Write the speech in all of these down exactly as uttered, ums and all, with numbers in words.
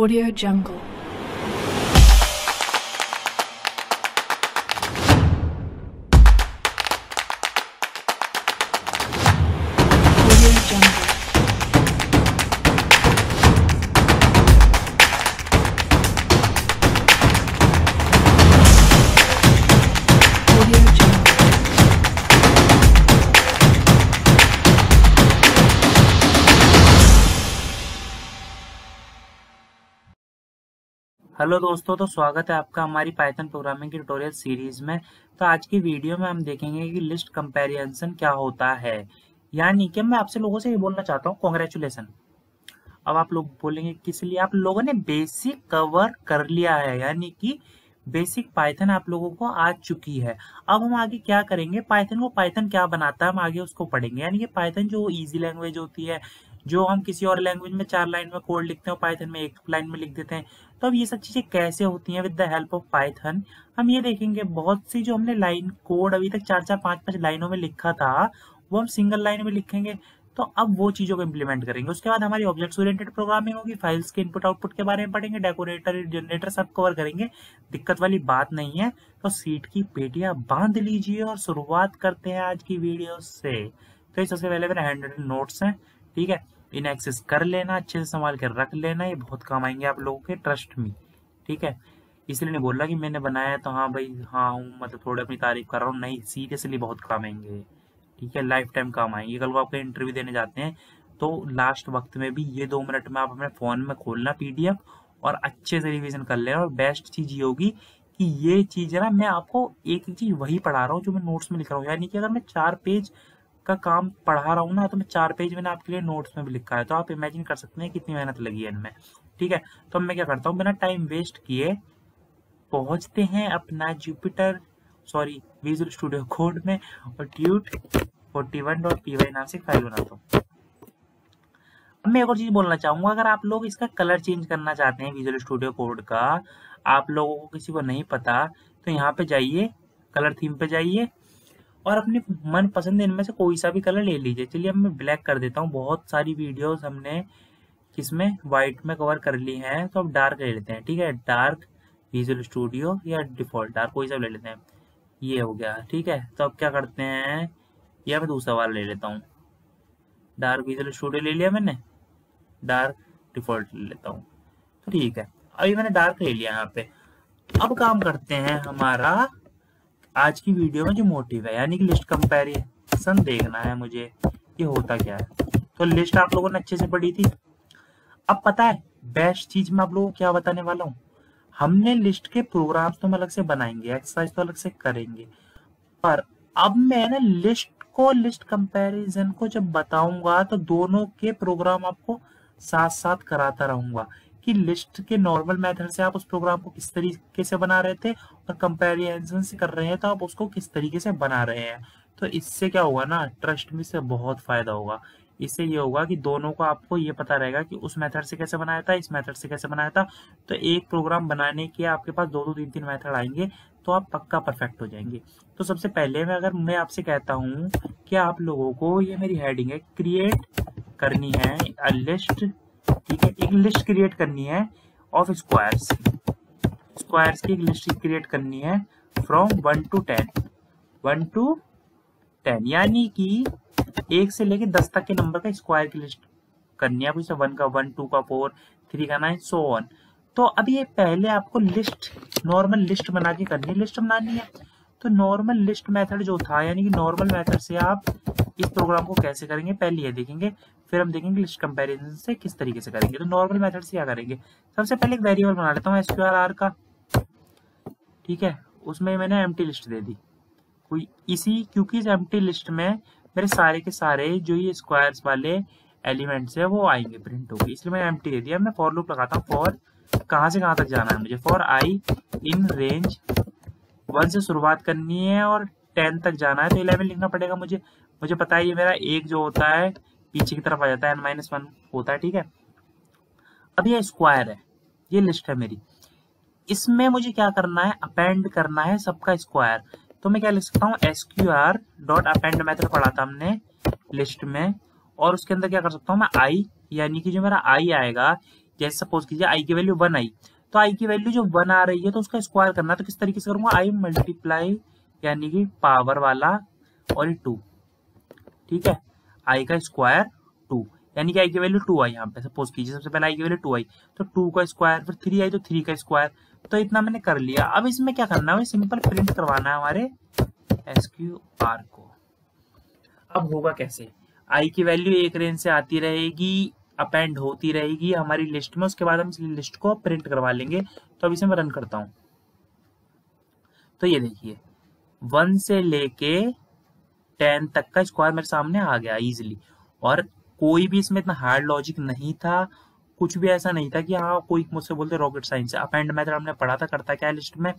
audio jungle audio jungle hello दोस्तों, तो स्वागत है आपका हमारी पायथन प्रोग्रामिंग की ट्यूटोरियल सीरीज में। तो आज की वीडियो में हम देखेंगे कि लिस्ट कंपैरिजन क्या होता है। यानी कि मैं आपसे लोगों से ये बोलना चाहता हूँ, कॉन्ग्रेचुलेसन। अब आप लोग बोलेंगे किस लिए? आप लोगों ने बेसिक कवर कर लिया है, यानी कि बेसिक पायथन आप लोगों को आ चुकी है। अब हम आगे क्या करेंगे, पायथन को पायथन क्या बनाता है हम आगे उसको पढ़ेंगे। यानी कि पायथन जो इजी लैंग्वेज होती है, जो हम किसी और लैंग्वेज में चार लाइन में कोड लिखते हैं पायथन में एक लाइन में लिख देते हैं, तो अब ये सब चीज़ें कैसे होती हैं with the help of Python हम ये देखेंगे। बहुत सी जो हमने लाइन कोड अभी तक चार चार पाँच पाँच लाइनों में लिखा था वो हम सिंगल लाइन में लिखेंगे, तो अब वो चीज़ों को इम्प्लीमेंट करेंगे। उसके बाद हमारी ऑब्जेक्ट्स ओरिएंटेड प्रोग्रामिंग होगी, फाइल्स के इनपुट आउटपुट के बारे में पढ़ेंगे, डेकोरेटर जनरेटर सब कवर करेंगे, दिक्कत वाली बात नहीं है। तो सीट की पेटियाँ बांध लीजिए और शुरुआत करते हैं आज की वीडियो से। तो सबसे पहले मेरे हैंड रिटन नोट्स हैं, ठीक है, इन्हें एक्सेस कर लेना, अच्छे से संभाल कर रख लेना, ये बहुत काम आएंगे आप लोगों के, ट्रस्ट में, ठीक है। इसलिए नहीं बोला कि मैंने बनाया तो हाँ भाई हाँ हूँ, मतलब थोड़ी अपनी तारीफ कर रहा हूँ, नहीं, सीरियसली बहुत काम आएंगे, ठीक है, लाइफ टाइम काम आएंगे। कल को आपको इंटरव्यू देने जाते हैं तो लास्ट वक्त में भी ये दो मिनट में आप अपने फ़ोन में खोलना पीडीएफ और अच्छे से रिविजन कर लेना। और बेस्ट चीज़ ये होगी कि ये चीज़ है ना, मैं आपको एक एक चीज़ वही पढ़ा रहा हूँ जो मैं नोट्स में लिख रहा हूँ। यानी कि अगर मैं चार पेज का काम पढ़ा रहा हूँ ना, तो मैं चार पेज मैंने आपके लिए नोट्स में भी लिखा है, तो आप इमेजिन कर सकते हैं कितनी मेहनत लगी है इनमें, ठीक है। तो मैं क्या करता हूँ, बिना टाइम वेस्ट किए पहुँचते हैं अपना Jupyter sorry Visual Studio Code में और tut forty one dot P Y नाम से फाइल बनाता हूँ। अब मैं एक और चीज़ बोलना चाहूँगा, अगर आप लोग इसका कलर चेंज करना चाहते हैं विजुअल स्टूडियो कोड का, आप लोगों को किसी को नहीं पता, तो यहाँ पे जाइए, कलर थीम पे जाइए और अपने मनपसंद इनमें से कोई सा भी कलर ले लीजिए। चलिए अब मैं ब्लैक कर देता हूँ, बहुत सारी वीडियोस हमने किसमें वाइट में कवर कर ली हैं, तो अब डार्क ले लेते हैं, ठीक है, डार्क विजुअल स्टूडियो या डिफ़ॉल्ट डार्क कोई सा ले लेते हैं, ये हो गया, ठीक है। तो अब क्या करते हैं, या मैं दूसरा वाला ले लेता हूँ, डार्क विजुअल स्टूडियो ले लिया मैंने, डार्क डिफ़ॉल्ट ले लेता हूँ, तो ठीक है, अभी मैंने डार्क ले लिया यहाँ पे। अब काम करते हैं हमारा आज की वीडियो में जो मोटिव है, यानी कि लिस्ट कंपैरिजन देखना है मुझे ये होता क्या है। तो लिस्ट आप लोगों ने अच्छे से पढ़ी थी, अब पता है बेस्ट चीज मैं आप लोगों को क्या बताने वाला हूँ। हमने लिस्ट के प्रोग्राम्स तो हम अलग से बनाएंगे, एक्सरसाइज तो अलग से करेंगे, पर अब मैं ना लिस्ट को लिस्ट कंपैरिजन को जब बताऊंगा तो दोनों के प्रोग्राम आपको साथ साथ कराता रहूंगा कि लिस्ट के नॉर्मल मेथड से आप उस प्रोग्राम को किस तरीके से बना रहे थे और कंपैरिजन से कर रहे हैं तो आप उसको किस तरीके से बना रहे हैं। तो इससे क्या होगा ना, ट्रस्ट में से बहुत फायदा होगा। इससे ये होगा कि दोनों को आपको ये पता रहेगा कि उस मेथड से कैसे बनाया था, इस मेथड से कैसे बनाया था। तो एक प्रोग्राम बनाने के आपके पास दो दो तीन तीन मेथड आएंगे तो आप पक्का परफेक्ट हो जाएंगे। तो सबसे पहले मैं अगर मैं आपसे कहता हूँ कि आप लोगों को, ये मेरी हेडिंग है, क्रिएट करनी है अ लिस्ट, ठीक है, एक लिस्ट क्रिएट करनी है ऑफ स्क्वायर्स, स्क्वायर्स की एक लिस्ट क्रिएट करनी है from one to ten, one to ten यानी कि एक से लेके दस तक के नंबर का स्क्वायर की लिस्ट करनी है। जैसे वन का वन, टू का फोर, थ्री का नाइन, सो ऑन। तो अब ये पहले आपको लिस्ट नॉर्मल लिस्ट बना के करनी है, लिस्ट बनानी है। तो नॉर्मल लिस्ट मेथड जो था, यानी कि नॉर्मल मेथड से आप इस प्रोग्राम को कैसे करेंगे पहले ये देखेंगे, फिर हम देखेंगे लिस्ट कंपैरिजन से किस तरीके से करेंगे। तो नॉर्मल मेथड से क्या करेंगे, सबसे पहले एक वेरिएबल बना लेता हूँ एसक्यूआरआर का, ठीक है, उसमें मैंने एम्प्टी लिस्ट दे दी कोई इसी, क्योंकि इस एम्प्टी लिस्ट में मेरे सारे के सारे जो ये स्क्वायर्स वाले एलिमेंट्स है वो आएंगे प्रिंट होगी, इसलिए मैंने एम्प्टी दे दिया। मैं फॉर लूप लगाता हूँ, फॉर कहाँ से कहाँ तक जाना है मुझे, for I in range one से शुरुआत करनी है और टेन तक जाना है, तो इलेवन लिखना पड़ेगा मुझे। मुझे पता है ये मेरा एक जो होता है पीछे की तरफ आ जाता है, एन माइनस वन होता है, ठीक है। अब ये स्क्वायर है, ये लिस्ट है मेरी, इसमें मुझे क्या करना है, अपेंड करना है सबका स्क्वायर। तो मैं क्या लिख सकता हूँ, S Q R dot append method पढ़ा था हमने लिस्ट में, और उसके अंदर क्या कर सकता हूँ मैं, आई, यानी कि जो मेरा आई आएगा जैसे सपोज कीजिए आई की वैल्यू वन आई, तो आई की वैल्यू जो वन आ रही है तो उसका स्क्वायर करना, तो किस तरीके से करूंगा, आई मल्टीप्लाई यानी कि पावर वाला और ये टू, ठीक है, आई का स्क्वायर टू, यानी कि आई की वैल्यू टू आई यहाँ पे सपोज कीजिए, सबसे पहले आई की वैल्यू टू आई, तो टू का स्क्वायर, फिर थ्री आई तो थ्री का स्क्वायर, तो इतना मैंने कर लिया। अब इसमें क्या करना है, सिंपल प्रिंट करवाना है हमारे एस क्यू आर को। अब होगा कैसे, आई की वैल्यू एक रेंज से आती रहेगी, अपेंड होती रहेगी हमारी लिस्ट में, उसके बाद हम इस लिस्ट को प्रिंट करवा लेंगे। तो अब इसे मैं रन करता हूं, तो ये देखिए वन से लेके टेन तक का स्क्वायर मेरे सामने आ गया इजीली, और कोई भी इसमें इतना हार्ड लॉजिक नहीं था, कुछ भी ऐसा नहीं था कि हाँ कोई मुझसे बोलते रॉकेट साइंस। अपेंड मेथड हमने पढ़ा था, करता क्या है, लिस्ट में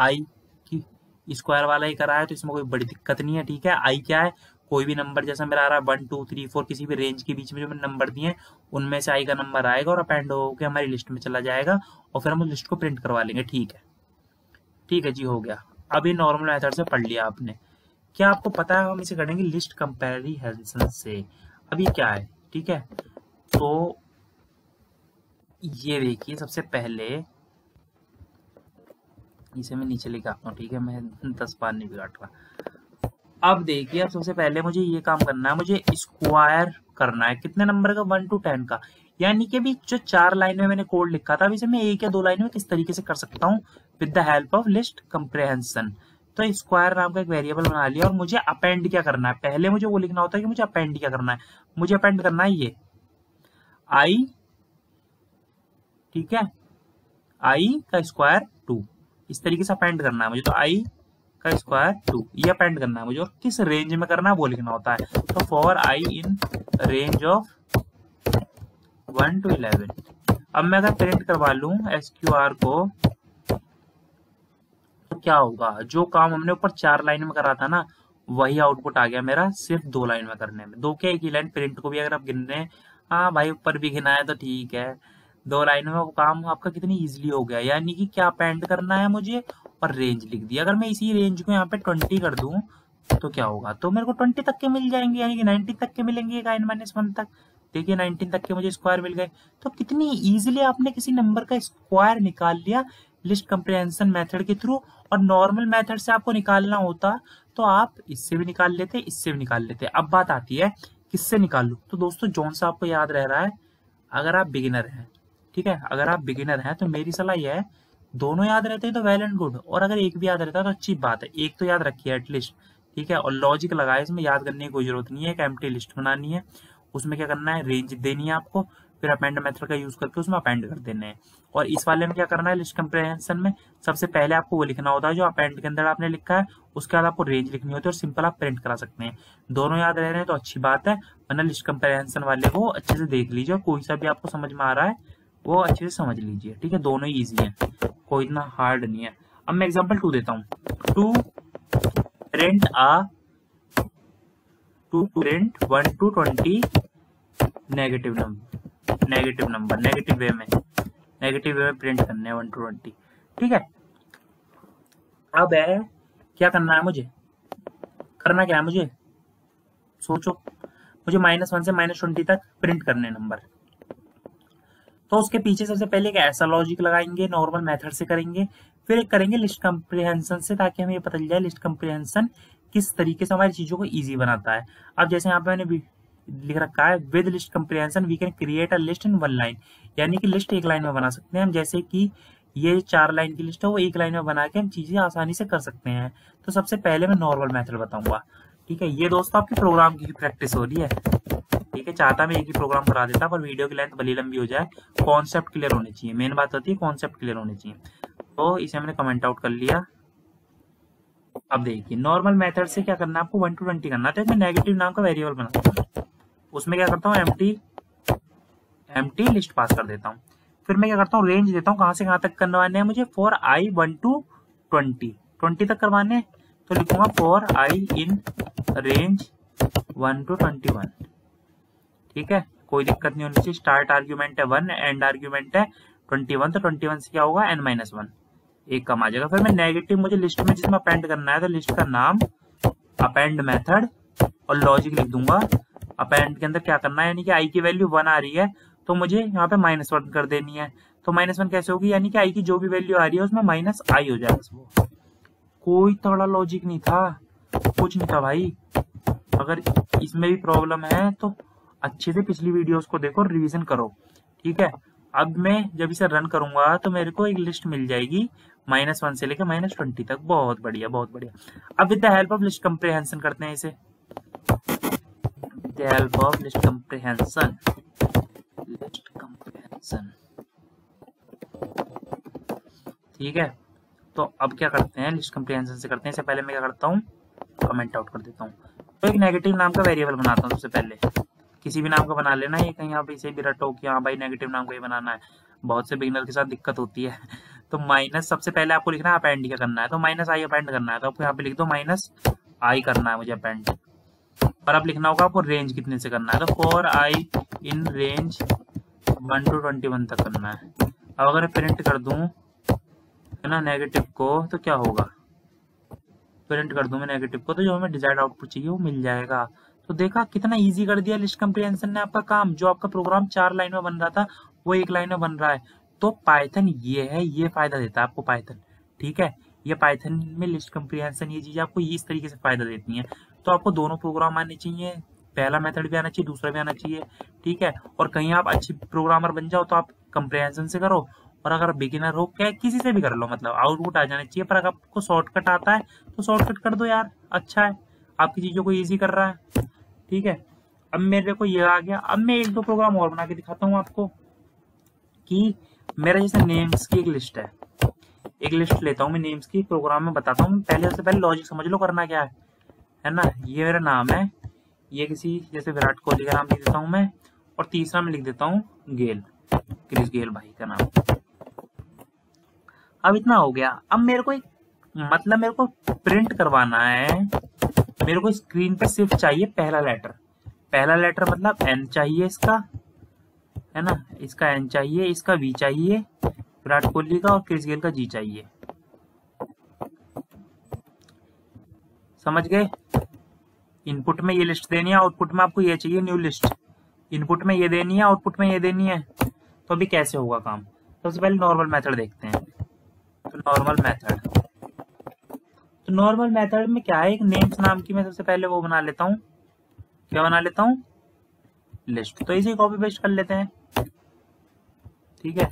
आई की स्क्वायर वाला ही कराया, तो इसमें कोई बड़ी दिक्कत नहीं है, ठीक है। आई क्या है, कोई भी नंबर जैसा मेरा आ रहा है वन टू थ्री फोर, किसी भी रेंज के बीच में जो मैंने नंबर दिए उनमें से आई का नंबर आएगा और अपेंड होकर हमारी लिस्ट में चला जाएगा, और फिर हम उस लिस्ट को प्रिंट करवा लेंगे, ठीक है। ठीक है जी, हो गया। अभी नॉर्मल मेथड से पढ़ लिया आपने। क्या आपको पता है, हम इसे करेंगे लिस्ट कंपैरिजन से। अभी क्या है, ठीक है, तो ये देखिए सबसे पहले इसे मैं नीचे लेके आता हूँ, ठीक है, मैं दस बार नहीं बिगाड़ रहा। अब देखिए, अब सबसे पहले मुझे ये काम करना है, मुझे स्क्वायर करना है कितने नंबर का, वन टू टेन का, यानी कि अभी जो चार लाइन में मैंने कोड लिखा था, अभी इसे मैं एक या दो लाइन में किस तरीके से कर सकता हूँ with the help of list comprehension. तो स्क्वायर नाम का एक वेरिएबल बना लिया, और मुझे अपेंड क्या करना है, पहले मुझे वो लिखना होता है कि मुझे अपेंड क्या करना है। मुझे अपेंड करना है ये आई, ठीक है, आई का स्क्वायर टू, इस तरीके से अपेंड करना है मुझे, तो आई का स्क्वायर टू ये अपेंड करना है मुझे, और किस रेंज में करना है वो लिखना होता है। तो for I in range of one to eleven, अब मैं अगर प्रिंट करवा लूं एस क्यू आर को तो क्या होगा, जो काम हमने ऊपर चार लाइन में करा था ना वही आउटपुट आ गया मेरा, सिर्फ दो लाइन में करने में, दो के एक ही लाइन प्रिंट को भी अगर आप गिन रहे हैं, हाँ भाई ऊपर भी गिना है तो ठीक है, दो लाइनों में वो काम आपका कितनी इजीली हो गया। यानी कि क्या अपेंड करना है मुझे, और रेंज लिख दिया। अगर मैं इसी रेंज को यहाँ पे ट्वेंटी कर दूं तो क्या होगा, तो मेरे को ट्वेंटी तक के मिल जाएंगे, यानी कि नाइनटीन तक के मिलेंगे, नाइन माइनस वन तक, देखिए नाइनटीन तक के मुझे स्क्वायर मिल गए। तो कितनी इजीली आपने किसी नंबर का स्क्वायर निकाल लिया लिस्ट कंप्रेहेंशन मेथड के थ्रू, और नॉर्मल मेथड से आपको निकालना होता तो आप इससे भी निकाल लेते, इससे भी निकाल लेते। अब बात आती है किससे निकालू, तो दोस्तों जौन सा आपको याद रह रहा है, अगर आप बिगिनर हैं, ठीक है, अगर आप बिगिनर हैं तो मेरी सलाह यह है, दोनों याद रहते हैं तो वेल एंड गुड, और अगर एक भी याद रहता है तो अच्छी बात है, एक तो याद रखिए एटलीस्ट, ठीक है, और लॉजिक लगाए, इसमें याद करने की कोई जरूरत नहीं है। एक एम्प्टी लिस्ट बनानी है, उसमें क्या करना है, रेंज देनी है आपको, फिर अपेंड मेथड का यूज करके उसमें अपेंड कर देने हैं। और इस वाले में क्या करना है, लिस्ट कंप्रेहेंशन में सबसे पहले आपको वो लिखना होता है जो अपेंड के अंदर आपने लिखा है, उसके बाद आपको रेंज लिखनी होती है, और सिंपल आप प्रिंट करा सकते हैं। दोनों याद रह रहे हैं तो अच्छी बात है, वरना लिस्ट कंप्रेहेंशन वाले को अच्छे से देख लीजिए, कोई सा भी आपको समझ में आ रहा है वो अच्छे से समझ लीजिए, ठीक है, दोनों ही इजी है, कोई इतना हार्ड नहीं है। अब मैं एग्जांपल टू देता हूं, टू प्रिंट आ to print one to twenty negative number, negative number negative way में नेगेटिव वे में प्रिंट करने वन टू ट्वेंटी, ठीक है। अब है क्या करना है मुझे, करना क्या है मुझे सोचो, मुझे माइनस वन से माइनस ट्वेंटी तक प्रिंट करने नंबर, तो उसके पीछे सबसे पहले एक ऐसा लॉजिक लगाएंगे, नॉर्मल मेथड से करेंगे, फिर एक करेंगे लिस्ट कंप्रेहेंशन से, ताकि हमें ये पता चल जाए लिस्ट कंप्रेहेंशन किस तरीके से हमारी चीजों को इजी बनाता है। अब जैसे यहाँ पे मैंने लिख रखा है with list comprehension we can create a list in one line, यानी कि लिस्ट एक लाइन में बना सकते हैं हम, जैसे कि ये चार लाइन की लिस्ट है वो एक लाइन में बना के हम चीजें आसानी से कर सकते हैं। तो सबसे पहले मैं नॉर्मल मेथड बताऊंगा, ठीक है। ये दोस्तों आपकी प्रोग्राम की प्रैक्टिस हो रही है, ठीक है, चाहता मैं एक ही प्रोग्राम करा देता पर वीडियो की लेंथ भली लंबी हो जाए, कॉन्सेप्ट क्लियर होने चाहिए, मेन बात होती है कॉन्सेप्ट क्लियर होने चाहिए। तो इसे हमने कमेंट आउट कर लिया। अब देखिए नॉर्मल मेथड से क्या करना है आपको, वन टू ट्वेंटी करना, तो इसमें नेगेटिव नाम का वेरिएबल बनाता हूँ, उसमें क्या करता हूँ एम्प्टी एम्प्टी लिस्ट पास कर देता हूँ, फिर मैं क्या करता हूँ रेंज देता हूँ, कहाँ से कहाँ तक करवाने हैं मुझे, for I one to twenty twenty तक करवाने हैं, तो लिखूंगा for I in range one to twenty one, ठीक है, कोई दिक्कत नहीं होनी चाहिए। स्टार्ट आर्ग्यूमेंट है वन, एंड आर्ग्यूमेंट है ट्वेंटी वन, तो ट्वेंटी वन से क्या होगा एन माइनस वन, एक कम आ जाएगा। फिर मैं नेगेटिव मुझे लिस्ट में जिसमें अपेंड करना है, तो लिस्ट का नाम अपेंड मेथड और लॉजिक लिख दूंगा, अपेंड के अंदर क्या करना है, यानी कि आई की वैल्यू वन आ रही है तो मुझे यहाँ पे माइनस वन कर देनी है। तो माइनस वन कैसे होगी, यानी कि आई की जो भी वैल्यू आ रही है उसमें माइनस आई हो जाएगा। कोई तगड़ा लॉजिक नहीं था, कुछ नहीं था भाई। अगर इसमें भी प्रॉब्लम है तो अच्छे से पिछली वीडियोस को देखो, रिवीजन करो, ठीक है। अब मैं जब इसे रन करूंगा तो मेरे को एक लिस्ट मिल जाएगी माइनस वन से लेकर माइनस ट्वेंटी तक। बहुत बढ़िया, बहुत बढ़िया। अब with the help of list comprehension करते हैं इसे। With the help of list comprehension list comprehension ठीक है। तो अब क्या करते हैं, लिस्ट कंप्रिहेंशन से करते हैं। इससे पहले मैं क्या करता हूँ, कमेंट आउट कर देता हूँ। तो एक नेगेटिव नाम का वेरिएबल बनाता हूँ सबसे पहले। किसी भी नाम का बना लेना, ये कहीं आप इसे भी रटो कि हाँ भाई नेगेटिव नाम का ही बनाना है। बहुत से बिगिनर के साथ दिक्कत होती है। तो माइनस सबसे पहले आपको लिखना है, अपेंड क्या करना है, तो माइनस आई अपेंड करना है। तो आपको यहाँ पे लिख दो माइनस आई करना है मुझे अपेंड। पर अब लिखना होगा आपको रेंज कितने से करना है, तो for I in range one to twenty one तक करना है। अब अगर प्रिंट कर दूं है ना नेगेटिव को तो क्या होगा, प्रिंट कर दूं मैं नेगेटिव को तो जो हमें डिजायर्ड आउटपुट चाहिए वो मिल जाएगा। तो देखा कितना इजी कर दिया लिस्ट कंप्रिहेंशन ने आपका काम। जो आपका प्रोग्राम चार लाइन में बन रहा था वो एक लाइन में बन रहा है। तो पायथन ये है, ये फायदा देता है आपको पायथन, ठीक है। ये पायथन में लिस्ट कंप्रिहेंशन ये चीज आपको इस तरीके से फायदा देती है। तो आपको दोनों प्रोग्राम आने चाहिए, पहला मेथड भी आना चाहिए, दूसरा भी आना चाहिए, ठीक है। और कहीं आप अच्छे प्रोग्रामर बन जाओ तो आप कंप्रिहेंशन से करो, और अगर बिगिनर हो क्या किसी से भी कर लो, मतलब आउटपुट आ जाना चाहिए। पर अगर आपको शॉर्टकट आता है तो शॉर्टकट कर दो यार, अच्छा है, आपकी चीज़ों को ईजी कर रहा है, ठीक है। अब मेरे को ये आ गया। अब मैं एक दो प्रोग्राम और बना के दिखाता हूँ आपको कि मेरा जैसे नेम्स की एक लिस्ट है, एक लिस्ट लेता हूँ मैं नेम्स की, प्रोग्राम में बताता हूँ। पहले सबसे पहले लॉजिक समझ लो करना क्या है, है ना। ये मेरा नाम है, ये किसी जैसे विराट कोहली का नाम लिख देता हूँ मैं, और तीसरा मैं लिख देता हूँ गेल, क्रिस गेल भाई का नाम। अब इतना हो गया। अब मेरे को एक मतलब मेरे को प्रिंट करवाना है, मेरे को स्क्रीन पर सिर्फ चाहिए पहला लेटर। पहला लेटर मतलब एन चाहिए इसका, है ना, इसका एन चाहिए, इसका वी चाहिए, विराट कोहली का और क्रिस गेल का जी चाहिए। समझ गए। इनपुट में ये लिस्ट देनी है, आउटपुट में आपको ये चाहिए न्यू लिस्ट। इनपुट में ये देनी है, आउटपुट में ये देनी है। तो अभी कैसे होगा काम, सबसे पहले नॉर्मल मेथड देखते हैं। तो नॉर्मल मेथड तो नॉर्मल मेथड में क्या है, एक नेम्स नाम की मैं सबसे पहले वो बना लेता हूँ, क्या बना लेता हूँ, लिस्ट। तो इसे कॉपी पेस्ट कर लेते हैं, ठीक है।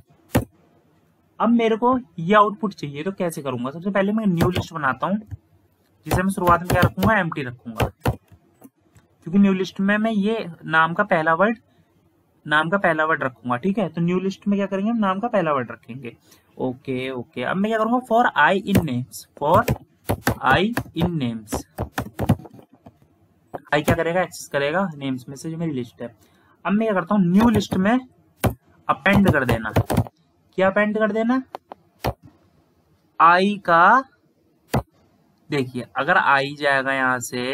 अब मेरे को ये आउटपुट चाहिए तो कैसे करूंगा, सबसे पहले मैं न्यू लिस्ट बनाता हूँ, जिसे मैं शुरुआत में क्या रखूंगा, एम्प्टी रखूंगा, क्योंकि न्यू लिस्ट में मैं ये नाम का पहला वर्ड नाम का पहला वर्ड रखूंगा, ठीक है। तो न्यू लिस्ट में क्या करेंगे, नाम का पहला वर्ड रखेंगे, ओके ओके। अब मैं क्या करूंगा, for I in names, for I in names, I क्या करेगा, एक्सेस करेगा नेम्स में से जो मेरी लिस्ट है। अब मैं क्या करता हूँ, न्यू लिस्ट में अपेंड कर देना, क्या अपेंड कर देना, आई का। देखिए अगर आई जाएगा यहाँ से,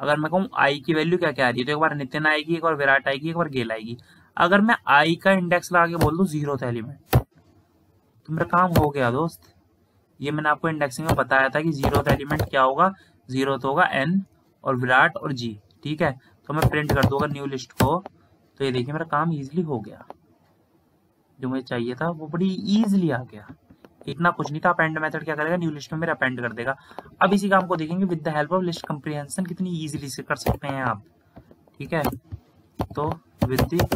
अगर मैं कहूँ आई की वैल्यू क्या क्या आ रही है, तो एक बार नितिन आएगी, एक बार विराट आएगी, एक बार गेल आएगी। अगर मैं आई का इंडेक्स लगा के बोल दूं जीरो था एलिमेंट, तो मेरा काम हो गया दोस्त। ये मैंने आपको इंडेक्सिंग में बताया था कि जीरो था एलिमेंट क्या होगा, जीरो तो होगा एन और विराट और जी, ठीक है। तो मैं प्रिंट कर दूंगा न्यू लिस्ट को, तो ये देखिए मेरा काम ईजिली हो गया, जो मुझे चाहिए था वो बड़ी ईजिली आ गया। इतना कुछ नहीं था। अपेंड मेथड क्या करेगा, न्यू लिस्ट में मेरा अपेंड कर देगा। अब इसी काम को देखेंगे with the help of list comprehension, कितनी इजीली से कर सकते हैं आप, ठीक है। तो with the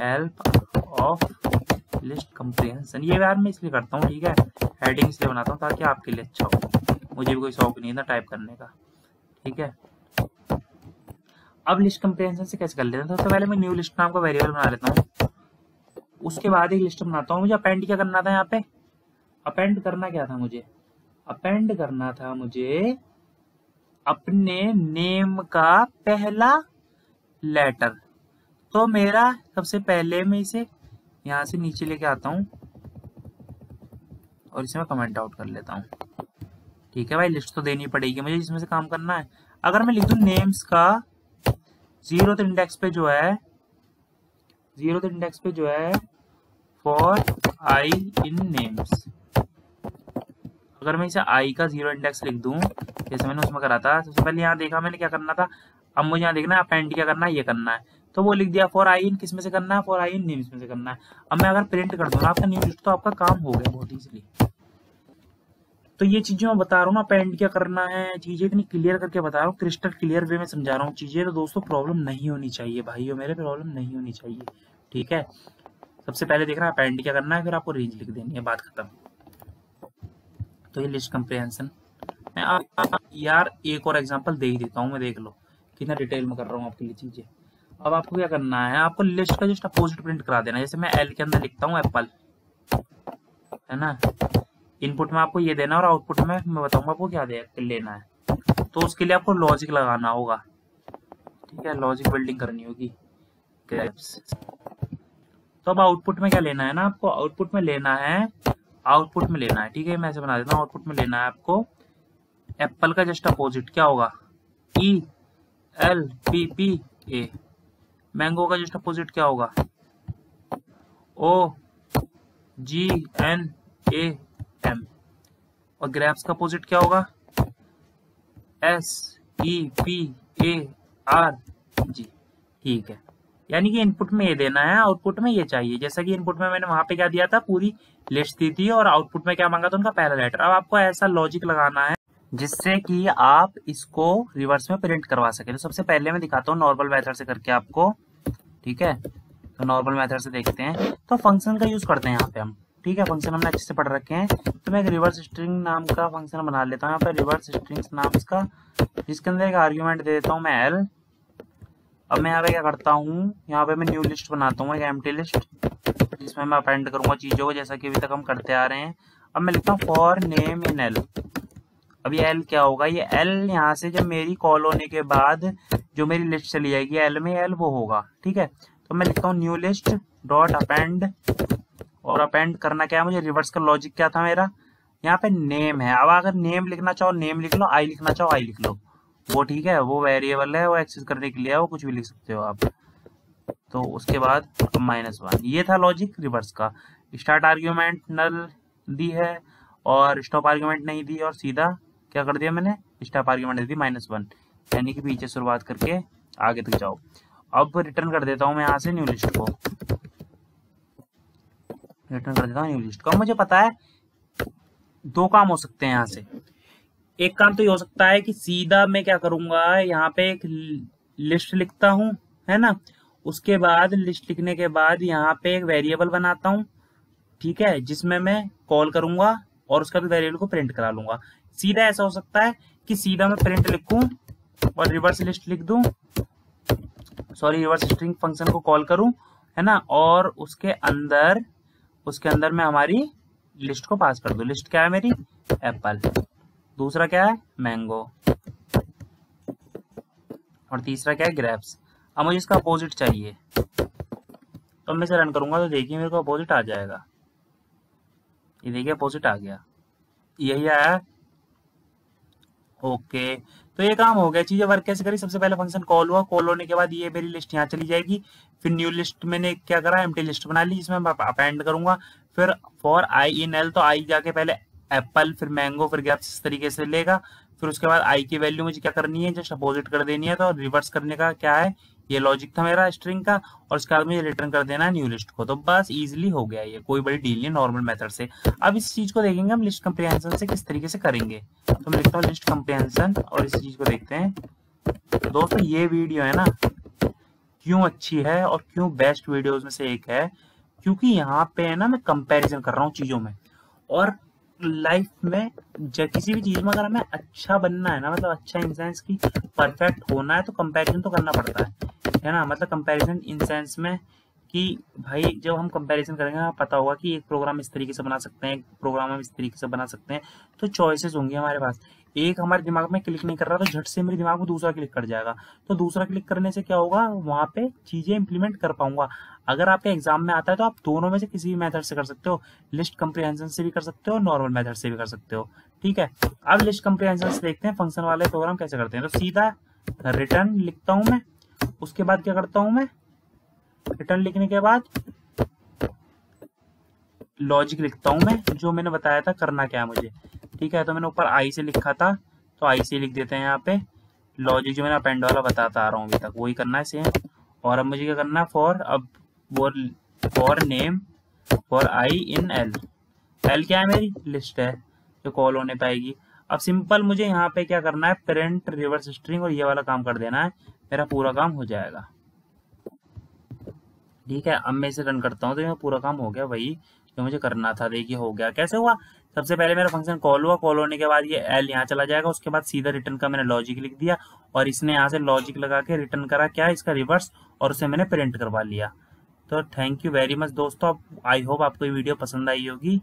help of list comprehension, ये यार मैं इसलिए करता हूँ, ठीक है, हेडिंग इसलिए बनाता हूँ ताकि आपके लिए अच्छा हो, मुझे भी कोई शौक नहीं है ना टाइप करने का, ठीक है। अब लिस्ट कंप्रिहेंशन से कैसे कर लेते हैं, सबसे पहले मैं न्यू लिस्ट नाम का वेरिएबल बना लेता हूँ, उसके बाद एक लिस्ट बनाता हूँ। मुझे अपेंड क्या करना था, यहाँ पे अपेंड करना क्या था मुझे, अपेंड करना था मुझे अपने नेम का पहला लेटर। तो मेरा सबसे पहले मैं इसे यहाँ से नीचे लेके आता हूँ और इसे मैं कमेंट आउट कर लेता हूँ, ठीक है भाई। लिस्ट तो देनी पड़ेगी मुझे, जिसमें से काम करना है। अगर मैं लिख दूँ नेम्स का जीरो इंडेक्स पे जो है, जीरो इंडेक्स पे जो है फॉर आई इन नेम्स, अगर मैं इसे आई का जीरो इंडेक्स लिख दूं जैसे मैंने उसमें करा था, सबसे पहले यहाँ देखा मैंने क्या करना था। अब मुझे यहाँ देखना है अपेंड क्या करना है, ये करना है। तो वो लिख दिया फॉर आई इन किस में से करना है, फॉर आई इन नेम्स में से करना है। अब मैं अगर प्रिंट कर दूंगा आपका नेम लिस्ट तो आपका काम हो गया बहुत इजीली। तो ये चीजें मैं बता रहा हूँ ना, पेंट क्या करना है, चीजें इतनी क्लियर करके बता रहा हूँ, क्रिस्टल क्लियर वे में समझा रहा हूँ चीजें। तो दोस्तों प्रॉब्लम नहीं होनी चाहिए भाइयों मेरे, प्रॉब्लम नहीं होनी चाहिए, ठीक है। सबसे पहले देखना पेंट क्या करना है, फिर आपको रेंज लिख देनी है, बात खत्म। तो ये लिस्ट कंप्रिहेंशन मैं आ, आ, यार एक और एग्जाम्पल दे ही देता हूँ मैं, देख लो कितना डिटेल में कर रहा हूँ आपके लिए चीजें। अब आपको क्या करना है, आपको लिस्ट का जस्ट अपोजिट प्रिंट करा देना। जैसे मैं एल के अंदर लिखता हूँ एप्पल, है ना, इनपुट में आपको ये देना और आउटपुट में मैं बताऊंगा आपको क्या लेना है। तो उसके लिए आपको लॉजिक लगाना होगा, ठीक है, लॉजिक बिल्डिंग करनी होगी। तो अब आउटपुट में क्या लेना है ना, आपको आउटपुट में लेना है, आउटपुट में लेना है, ठीक है, मैं ऐसे बना देता हूँ। आउटपुट में लेना है आपको एप्पल का जस्ट अपोजिट क्या होगा, E L P P A. Mango का जस्ट अपोजिट क्या होगा, O G N A M. और ग्रेप्स का अपोजिट क्या होगा, S E P A R G, ठीक है। यानी कि इनपुट में ये देना है, आउटपुट में ये चाहिए। जैसा कि इनपुट में मैंने वहां पे क्या दिया था, पूरी लिस्ट दी थी, और आउटपुट में क्या मांगा था, उनका पहला लेटर। अब आपको ऐसा लॉजिक लगाना है जिससे कि आप इसको रिवर्स में प्रिंट करवा सके। तो सबसे पहले मैं दिखाता हूँ नॉर्मल मेथड से करके आपको, ठीक है। तो नॉर्मल मेथड से देखते हैं, तो फंक्शन का यूज करते हैं यहाँ पे हम, ठीक है। फंक्शन हमने अच्छे से पढ़ रखे हैं। तो मैं एक रिवर्स स्ट्रिंग नाम का फंक्शन बना लेता हूँ यहाँ पर, रिवर्स स्ट्रिंग्स नाम इसका, जिसके अंदर एक आर्ग्यूमेंट दे देता हूँ मैं एल। अब मैं यहाँ पे क्या करता हूँ, यहाँ पे मैं न्यू लिस्ट बनाता हूँ, एक एम्प्टी लिस्ट, जिसमें मैं अपेंड करूंगा चीज़ों को जैसा कि अभी तक हम करते आ रहे हैं। अब मैं लिखता हूँ फॉर नेम इन एल। अब ये एल क्या होगा, ये एल यहाँ से जब मेरी कॉल होने के बाद जो मेरी लिस्ट चली जाएगी एल में, एल वो होगा, ठीक है। तो मैं लिखता हूँ न्यू लिस्ट डॉट अपेंड, और अपेंड करना क्या है मुझे, रिवर्स का लॉजिक क्या था मेरा, यहाँ पे नेम है। अब अगर नेम लिखना चाहो नेम लिख लो, आई लिखना चाहो आई लिख लो, वो ठीक है, वो वेरिएबल है, वो एक्सेस करने के लिए है, वो कुछ भी लिख सकते हो आप। तो उसके बाद माइनस वन, ये था लॉजिक रिवर्स का। स्टार्ट आर्ग्यूमेंट नल दी है और स्टॉप आर्ग्यूमेंट नहीं दी, और सीधा क्या कर दिया मैंने, स्टॉप आर्ग्यूमेंट दे दी माइनस वन, यानी कि पीछे शुरुआत करके आगे तक जाओ। अब रिटर्न कर देता हूँ मैं यहाँ से न्यू लिस्ट को, रिटर्न कर देता हूँ न्यू लिस्ट को। मुझे पता है दो काम हो सकते हैं यहाँ से। एक काम तो ये हो सकता है कि सीधा मैं क्या करूंगा, यहाँ पे एक लिस्ट लिखता हूँ, है ना, उसके बाद लिस्ट लिखने के बाद यहाँ पे एक वेरिएबल बनाता हूँ, ठीक है, जिसमें मैं कॉल करूंगा और उसका भी वेरिएबल को प्रिंट करा लूंगा। सीधा ऐसा हो सकता है कि सीधा मैं प्रिंट लिखूं और रिवर्स लिस्ट लिख दूं, सॉरी रिवर्स स्ट्रिंग फंक्शन को कॉल करूं, है ना, और उसके अंदर उसके अंदर मैं हमारी लिस्ट को पास कर दूं। लिस्ट क्या है मेरी, एप्पल, दूसरा क्या है मैंगो, और तीसरा क्या है ग्रेप्स। अब मुझे इसका अपोजिट चाहिए, तो मैं इसे रन करूंगा तो देखिए मेरे को अपोजिट आ जाएगा। ये देखिए अपोजिट आ गया, यही आया, ओके। तो ये काम हो गया। चीजें वर्क कैसे करी, सबसे पहले फंक्शन कॉल हुआ, कॉल होने के बाद ये मेरी लिस्ट यहाँ चली जाएगी, फिर न्यू लिस्ट मैंने क्या करा, एम्प्टी लिस्ट बना ली जिसमें मैं अपेंड करूंगा, फिर फॉर आई इन एल, तो आई जाके पहले एप्पल, फिर मैंगो, फिर ग्रेप्स, इस तरीके से लेगा। फिर उसके बाद आई की वैल्यू मुझे क्या करनी है, जस्ट अपोजिट कर देनी है। तो रिवर्स करने का क्या है, ये लॉजिक था मेरा स्ट्रिंग का, और उसके बाद मुझे रिटर्न कर देना है न्यू लिस्ट को। तो बस इजीली हो गया, ये कोई बड़ी डील नहीं, नॉर्मल मेथड से। अब इस चीज को देखेंगे हम लिस्ट कंप्रिहेंशन से किस तरीके से करेंगे। तो मैं लिखता हूँ लिस्ट कंप्रिहेंशन और इस चीज को देखते हैं। तो दोस्तों ये वीडियो है ना, क्यों अच्छी है और क्यों बेस्ट वीडियोज में से एक है, क्योंकि यहाँ पे है ना मैं कंपेरिजन कर रहा हूँ चीजों में। और लाइफ में जब किसी भी चीज में अगर हमें अच्छा बनना है ना, मतलब अच्छा इन सेंस की परफेक्ट होना है, तो कंपैरिजन तो करना पड़ता है है ना। मतलब कंपैरिजन इन सेंस में कि भाई जब हम कंपैरिजन करेंगे हमें पता होगा कि एक प्रोग्राम इस तरीके से बना सकते हैं, एक प्रोग्राम हम इस तरीके से बना सकते हैं। तो चॉइसेस होंगी हमारे पास, एक हमारे दिमाग में क्लिक नहीं कर रहा तो झट से मेरे दिमाग में दूसरा क्लिक कर जाएगा। तो दूसरा क्लिक करने से क्या होगा, वहाँ पे चीजें इंप्लीमेंट कर पाऊंगा। अगर आपके एग्जाम में आता है तो आप दोनों में से किसी भी मेथड से कर सकते हो, लिस्ट कंप्रिहेंशन से भी कर सकते हो, नॉर्मल मेथड से भी कर सकते हो, ठीक है। अब लिस्ट कंप्रिहेंशन से देखते हैं फंक्शन वाले प्रोग्राम कैसे करते हैं। तो सीधा रिटर्न लिखता हूँ मैं, उसके बाद क्या करता हूँ मैं, रिटर्न लिखने के बाद लॉजिक लिखता हूँ मैं, जो मैंने बताया था करना क्या है मुझे, ठीक है। तो मैंने ऊपर आई से लिखा था तो आई से लिख देते हैं यहाँ पे, लॉजिक जो मैंने अपेंड वाला बताता आ रहा हूँ अभी तक, वही करना है सेम। और अब मुझे क्या करना, फॉर, अब for name for I in L, L क्या है मेरी लिस्ट है जो कॉल होने पाएगी। अब सिंपल मुझे यहाँ पे क्या करना है, पेरेंट रिवर्स स्ट्रिंग और ये वाला काम कर देना है, मेरा पूरा काम हो जाएगा। ठीक है, अब मैं इसे रन करता हूँ तो मेरा पूरा काम हो गया, वही जो मुझे करना था। देखिए हो गया, कैसे हुआ, सबसे पहले मेरा फंक्शन कॉल हुआ, कॉल होने के बाद ये एल यहाँ चला जाएगा, उसके बाद सीधा रिटर्न का मैंने लॉजिक लिख दिया और इसने यहाँ से लॉजिक लगा के रिटर्न करा क्या, इसका रिवर्स, और उसे मैंने प्रिंट करवा लिया। तो थैंक यू वेरी मच दोस्तों, आई होप आपको ये वीडियो पसंद आई होगी।